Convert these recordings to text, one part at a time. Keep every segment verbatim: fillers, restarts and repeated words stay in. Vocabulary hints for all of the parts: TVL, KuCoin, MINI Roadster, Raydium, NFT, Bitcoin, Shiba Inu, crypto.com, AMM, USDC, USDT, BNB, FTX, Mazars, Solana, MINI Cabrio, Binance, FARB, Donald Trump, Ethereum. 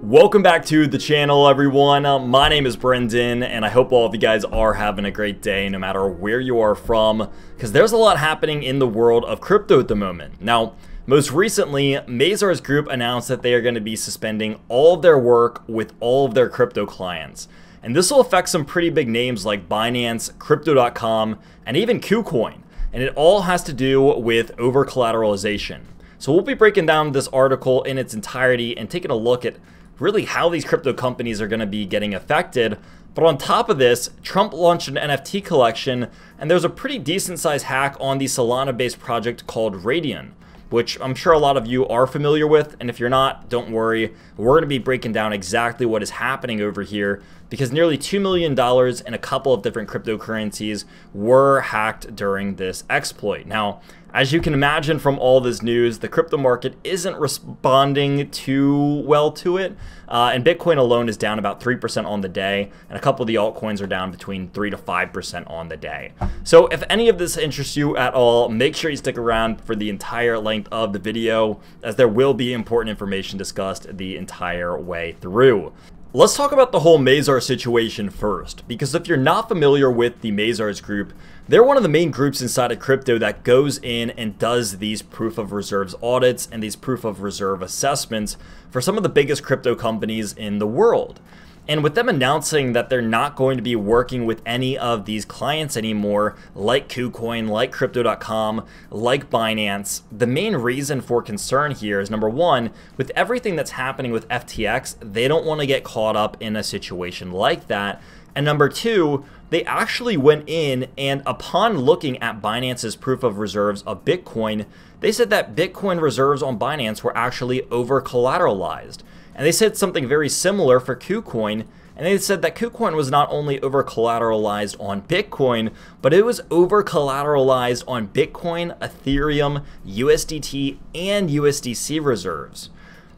Welcome back to the channel, everyone. Uh, my name is Brendan, and I hope all of you guys are having a great day, no matter where you are from, because there's a lot happening in the world of crypto at the moment. Now, most recently, Mazars Group announced that they are going to be suspending all of their work with all of their crypto clients. And this will affect some pretty big names like Binance, crypto dot com, and even KuCoin. And it all has to do with over-collateralization. So we'll be breaking down this article in its entirety and taking a look at really how these crypto companies are going to be getting affected. But on top of this, Trump launched an N F T collection, and there's a pretty decent sized hack on the Solana-based project called Raydium, which I'm sure a lot of you are familiar with. And if you're not, don't worry. We're going to be breaking down exactly what is happening over here, because nearly two million dollars in a couple of different cryptocurrencies were hacked during this exploit. Now, as you can imagine from all this news, the crypto market isn't responding too well to it. Uh, and Bitcoin alone is down about three percent on the day. And a couple of the altcoins are down between three to five percent on the day. So if any of this interests you at all, make sure you stick around for the entire length of the video, as there will be important information discussed the entire way through. Let's talk about the whole Mazars situation first, because if you're not familiar with the Mazars Group, they're one of the main groups inside of crypto that goes in and does these proof of reserves audits and these proof of reserve assessments for some of the biggest crypto companies in the world. And with them announcing that they're not going to be working with any of these clients anymore, like KuCoin, like crypto dot com, like Binance, the main reason for concern here is, number one, with everything that's happening with F T X, they don't want to get caught up in a situation like that. And number two, they actually went in and, upon looking at Binance's proof of reserves of Bitcoin, they said that Bitcoin reserves on Binance were actually over-collateralized. And they said something very similar for KuCoin, and they said that KuCoin was not only over-collateralized on Bitcoin, but it was over-collateralized on Bitcoin, Ethereum, U S D T, and U S D C reserves.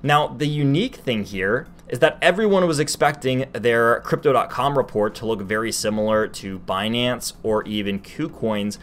Now, the unique thing here is that everyone was expecting their crypto dot com report to look very similar to Binance or even KuCoin's.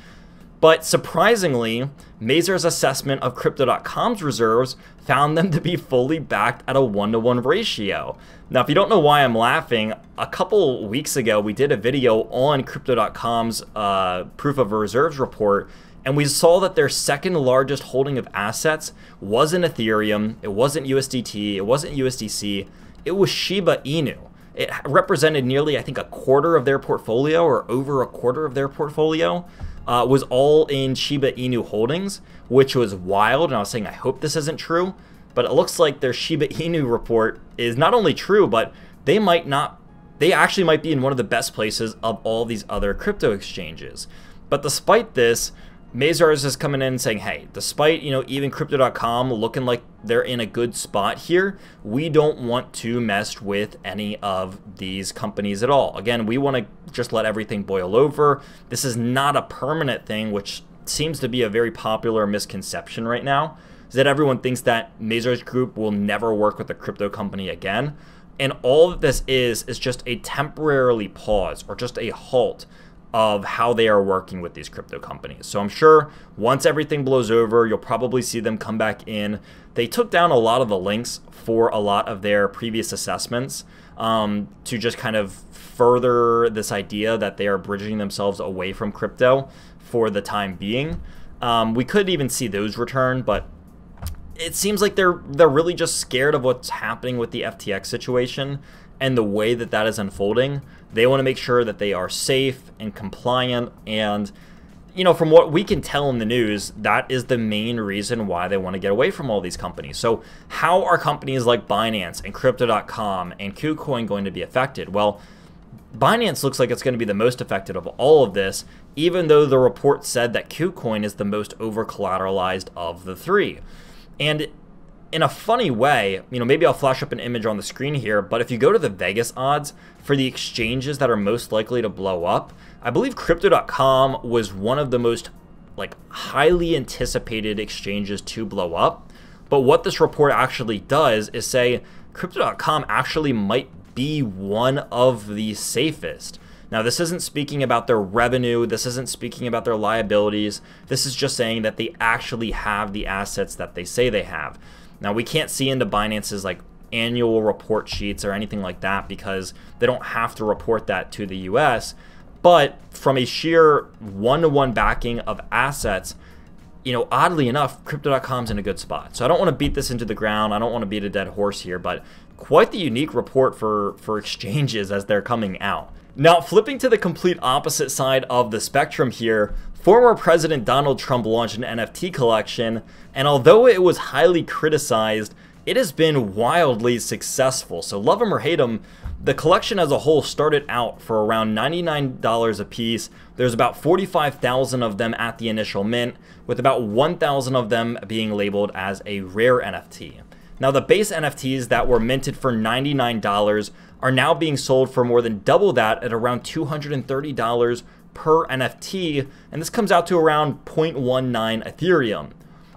But surprisingly, Mazars' assessment of crypto dot com's reserves found them to be fully backed at a one to one ratio. Now, if you don't know why I'm laughing, a couple weeks ago, we did a video on crypto dot com's uh, proof of reserves report, and we saw that their second largest holding of assets wasn't Ethereum, it wasn't U S D T, it wasn't U S D C, it was Shiba Inu. It represented nearly, I think, a quarter of their portfolio, or over a quarter of their portfolio. Uh, was all in Shiba Inu holdings, which was wild. And I was saying, I hope this isn't true, but it looks like their Shiba Inu report is not only true, but they might not, they actually might be in one of the best places of all these other crypto exchanges. But despite this, Mazars is coming in and saying, hey, despite, you know, even crypto dot com looking like they're in a good spot here, we don't want to mess with any of these companies at all. Again, we want to just let everything boil over. This is not a permanent thing, which seems to be a very popular misconception right now, is that everyone thinks that Mazars Group will never work with a crypto company again. And all of this is is just a temporarily pause, or just a halt, of how they are working with these crypto companies. So I'm sure once everything blows over, you'll probably see them come back in. They took down a lot of the links for a lot of their previous assessments um, to just kind of further this idea that they are bridging themselves away from crypto for the time being. Um, we could even see those return, but it seems like they're they're really just scared of what's happening with the F T X situation and the way that that is unfolding. They want to make sure that they are safe and compliant, and, you know, from what we can tell in the news, that is the main reason why they want to get away from all these companies. So how are companies like Binance and crypto dot com and KuCoin going to be affected? Well, Binance looks like it's going to be the most affected of all of this, even though the report said that KuCoin is the most over-collateralized of the three. And in a funny way, you know, maybe I'll flash up an image on the screen here, but if you go to the Vegas odds for the exchanges that are most likely to blow up, I believe crypto dot com was one of the most, like, highly anticipated exchanges to blow up. But what this report actually does is say crypto dot com actually might be one of the safest. Now, this isn't speaking about their revenue. This isn't speaking about their liabilities. This is just saying that they actually have the assets that they say they have. Now, we can't see into Binance's, like, annual report sheets or anything like that because they don't have to report that to the U S. But from a sheer one-to-one backing of assets, you know, oddly enough, crypto dot com's in a good spot. So I don't want to beat this into the ground. I don't want to beat a dead horse here, but quite the unique report for, for exchanges as they're coming out. Now, flipping to the complete opposite side of the spectrum here, former President Donald Trump launched an N F T collection, and although it was highly criticized, it has been wildly successful. So love him or hate him, the collection as a whole started out for around ninety-nine dollars a piece. There's about forty-five thousand of them at the initial mint, with about one thousand of them being labeled as a rare N F T. Now, the base N F Ts that were minted for ninety-nine dollars are now being sold for more than double that at around two hundred thirty dollars per N F T, and this comes out to around zero point one nine Ethereum.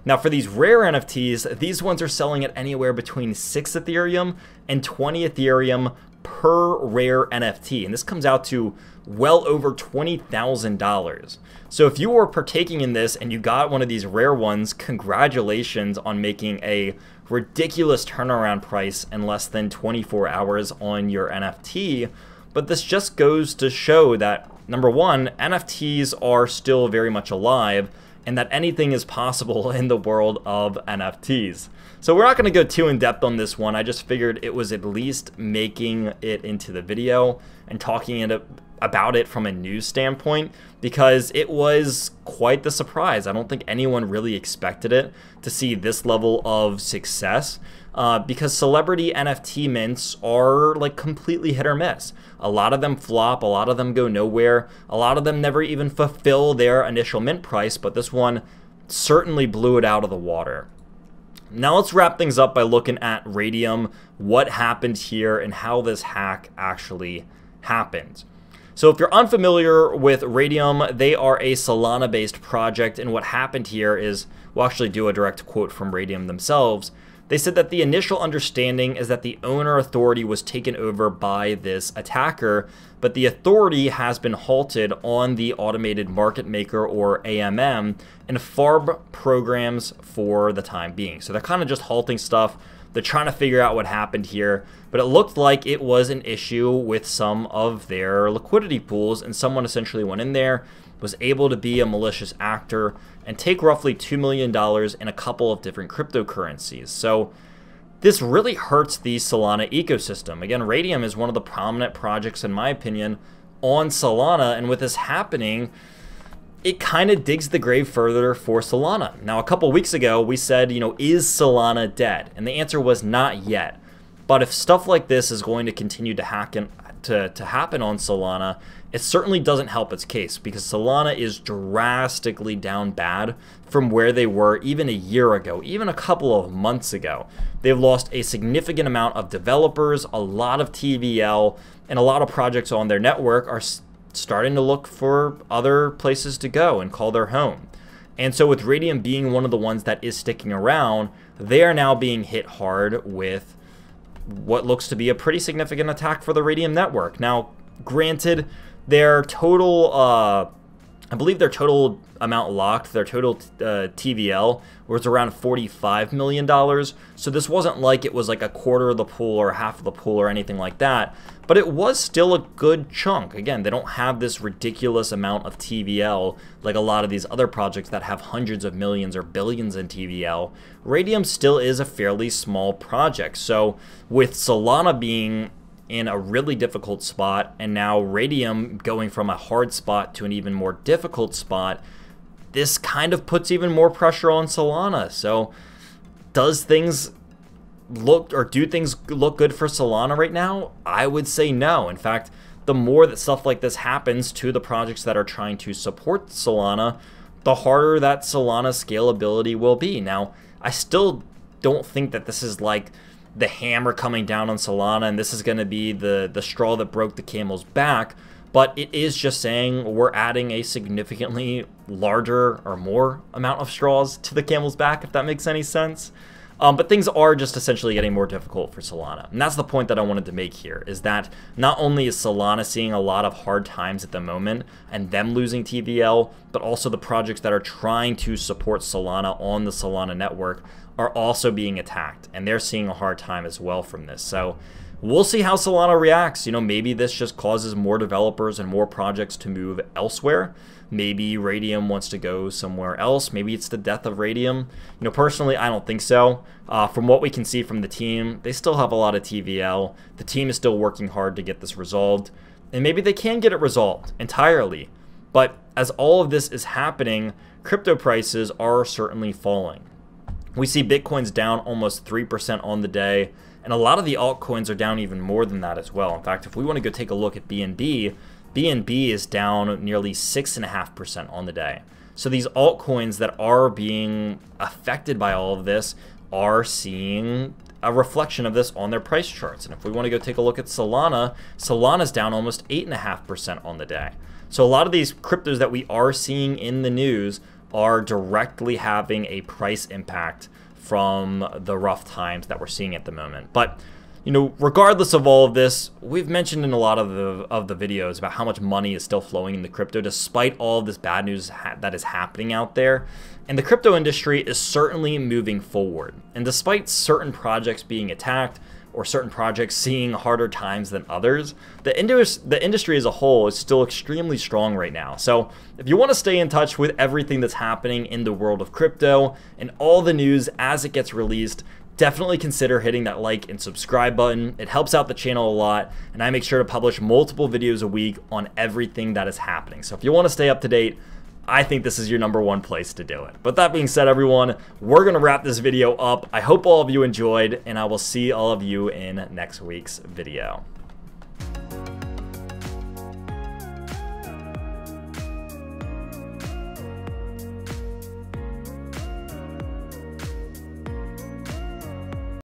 Now, for these rare N F Ts, these ones are selling at anywhere between six Ethereum and twenty Ethereum per rare N F T, and this comes out to well over twenty thousand dollars. So if you were partaking in this and you got one of these rare ones, congratulations on making a ridiculous turnaround price in less than twenty-four hours on your N F T. But this just goes to show that, number one, N F Ts are still very much alive, and that anything is possible in the world of N F Ts. So we're not gonna go too in depth on this one. I just figured it was at least making it into the video and talking it, about it from a news standpoint, because it was quite the surprise. I don't think anyone really expected it to see this level of success, uh, because celebrity N F T mints are like completely hit or miss. A lot of them flop, a lot of them go nowhere, a lot of them never even fulfill their initial mint price, but this one certainly blew it out of the water. Now let's wrap things up by looking at Raydium, what happened here, and how this hack actually happened. So if you're unfamiliar with Raydium, they are a Solana-based project, and what happened here is, we'll actually do a direct quote from Raydium themselves. They said that the initial understanding is that the owner authority was taken over by this attacker, but the authority has been halted on the automated market maker, or A M M, and FARB programs for the time being. So they're kind of just halting stuff. They're trying to figure out what happened here, but it looked like it was an issue with some of their liquidity pools, and someone essentially went in there, was able to be a malicious actor, and take roughly two million dollars in a couple of different cryptocurrencies. So this really hurts the Solana ecosystem. Again, Raydium is one of the prominent projects, in my opinion, on Solana, and with this happening, it kind of digs the grave further for Solana. Now, a couple weeks ago, we said, you know, is Solana dead? And the answer was not yet. But if stuff like this is going to continue to, hack in, to, to happen on Solana, it certainly doesn't help its case, because Solana is drastically down bad from where they were even a year ago, even a couple of months ago. They've lost a significant amount of developers, a lot of T V L, and a lot of projects on their network are starting to look for other places to go and call their home. And so with Raydium being one of the ones that is sticking around, they are now being hit hard with what looks to be a pretty significant attack for the Raydium network. Now, granted, their total, uh, I believe their total amount locked, their total uh, T V L was around forty-five million dollars. So this wasn't like it was like a quarter of the pool or half of the pool or anything like that, but it was still a good chunk. Again, they don't have this ridiculous amount of T V L like a lot of these other projects that have hundreds of millions or billions in T V L. Raydium still is a fairly small project. So with Solana being in a really difficult spot, and now Raydium going from a hard spot to an even more difficult spot, this kind of puts even more pressure on Solana. So does things look, or do things look good for Solana right now? I would say no. In fact, the more that stuff like this happens to the projects that are trying to support Solana, the harder that Solana scalability will be. Now, I still don't think that this is like the hammer coming down on Solana and this is going to be the the straw that broke the camel's back, but it is just saying we're adding a significantly larger or more amount of straws to the camel's back, if that makes any sense. Um, but things are just essentially getting more difficult for Solana. And that's the point that I wanted to make here, is that not only is Solana seeing a lot of hard times at the moment and them losing T V L, but also the projects that are trying to support Solana on the Solana network are also being attacked. And they're seeing a hard time as well from this. So we'll see how Solana reacts. You know, maybe this just causes more developers and more projects to move elsewhere. Maybe Raydium wants to go somewhere else. Maybe it's the death of Raydium. You know, personally, I don't think so. Uh, from what we can see from the team, they still have a lot of T V L. The team is still working hard to get this resolved. And maybe they can get it resolved entirely. But as all of this is happening, crypto prices are certainly falling. We see Bitcoin's down almost three percent on the day. And a lot of the altcoins are down even more than that as well. In fact, if we want to go take a look at B N B, B N B is down nearly six point five percent on the day. So these altcoins that are being affected by all of this are seeing a reflection of this on their price charts. And if we want to go take a look at Solana, Solana's down almost eight point five percent on the day. So a lot of these cryptos that we are seeing in the news are directly having a price impact from the rough times that we're seeing at the moment. But, you know, regardless of all of this, we've mentioned in a lot of the, of the videos about how much money is still flowing into crypto despite all of this bad news ha that is happening out there. And the crypto industry is certainly moving forward. And despite certain projects being attacked or certain projects seeing harder times than others, the, indus the industry as a whole is still extremely strong right now. So if you want to stay in touch with everything that's happening in the world of crypto and all the news as it gets released, definitely consider hitting that like and subscribe button. It helps out the channel a lot, and I make sure to publish multiple videos a week on everything that is happening. So if you want to stay up to date, I think this is your number one place to do it. But that being said, everyone, we're gonna wrap this video up. I hope all of you enjoyed, and I will see all of you in next week's video.